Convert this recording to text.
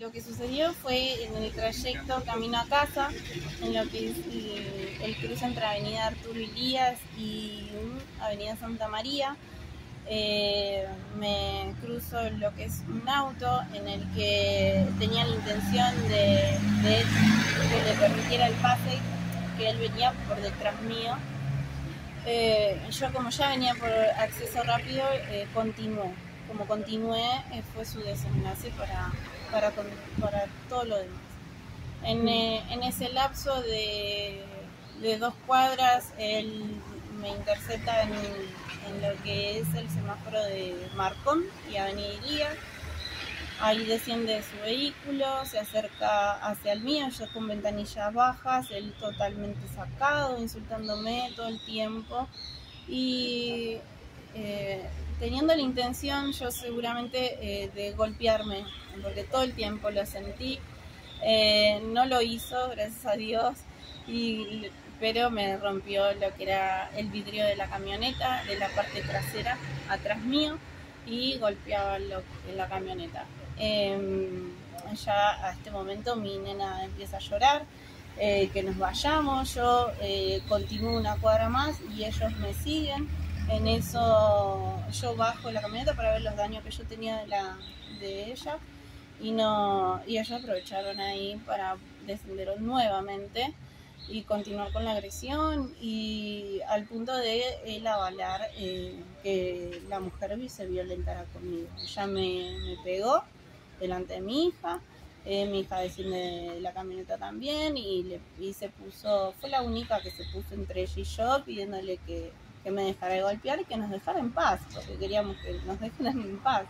Lo que sucedió fue en el trayecto camino a casa, en lo que es el cruce entre Avenida Arturo Ilías y Avenida Santa María. Me cruzo lo que es un auto en el que tenía la intención de que le permitiera el pase, que él venía por detrás mío. Yo, como ya venía por acceso rápido, continué. Como continué, fue su desenlace para todo lo demás. En ese lapso de 2 cuadras, él me intercepta en lo que es el semáforo de Marcón y Avenida Ilías. Ahí desciende de su vehículo, se acerca hacia el mío, yo con ventanillas bajas, él totalmente sacado, insultándome todo el tiempo. Y teniendo la intención yo seguramente de golpearme, porque todo el tiempo lo sentí. No lo hizo, gracias a Dios, pero me rompió lo que era el vidrio de la camioneta, de la parte trasera, atrás mío, y golpeaba la camioneta. Ya a este momento mi nena empieza a llorar, que nos vayamos. Yo continúo una cuadra más y ellos me siguen. En eso yo bajo la camioneta para ver los daños que yo tenía de ella, y ellos aprovecharon ahí para descender nuevamente y continuar con la agresión, y al punto de él avalar que la mujer se violentara conmigo. Ella me pegó delante de mi hija, mi hija desciende de la camioneta también, y se puso, fue la única que se puso entre ella y yo, pidiéndole que me dejara de golpear y que nos dejara en paz, porque queríamos que nos dejaran en paz.